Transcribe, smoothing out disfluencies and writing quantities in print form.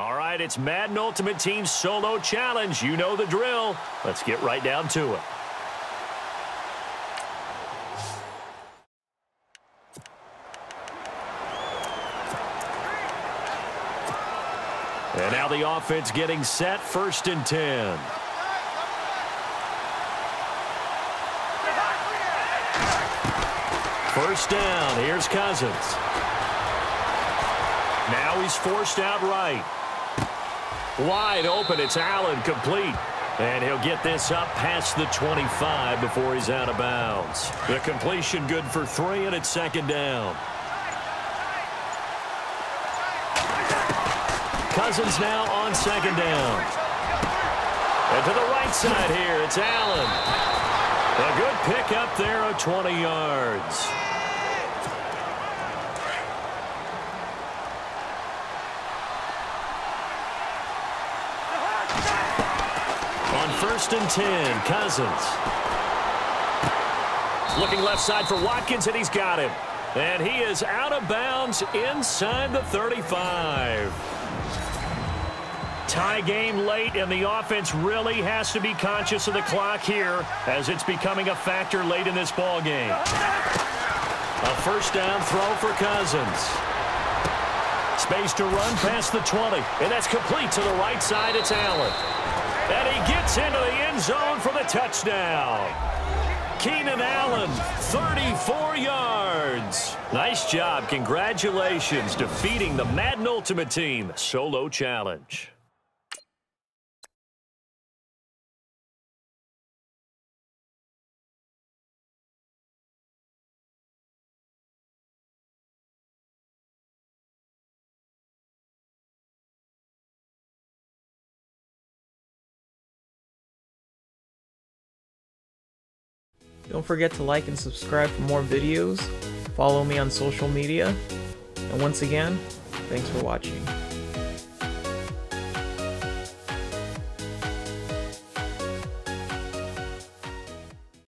All right, it's Madden Ultimate Team Solo Challenge. You know the drill. Let's get right down to it. And now the offense getting set, 1st and 10. First down, here's Cousins. Now he's forced out right. Wide open, it's Allen, complete. And he'll get this up past the 25 before he's out of bounds. The completion good for 3, and it's 2nd down. Cousins now on 2nd down. And to the right side here, it's Allen. A good pick up there of 20 yards. On 1st and 10, Cousins. Looking left side for Watkins, and he's got him. And he is out of bounds inside the 35. Tie game late, and the offense really has to be conscious of the clock here as it's becoming a factor late in this ball game. A 1st down throw for Cousins. Space to run past the 20, and that's complete to the right side. It's Allen. And he gets into the end zone for the touchdown. Keenan Allen, 34 yards. Nice job. Congratulations, defeating the Madden Ultimate Team Solo Challenge. Don't forget to like and subscribe for more videos, follow me on social media, and once again, thanks for watching.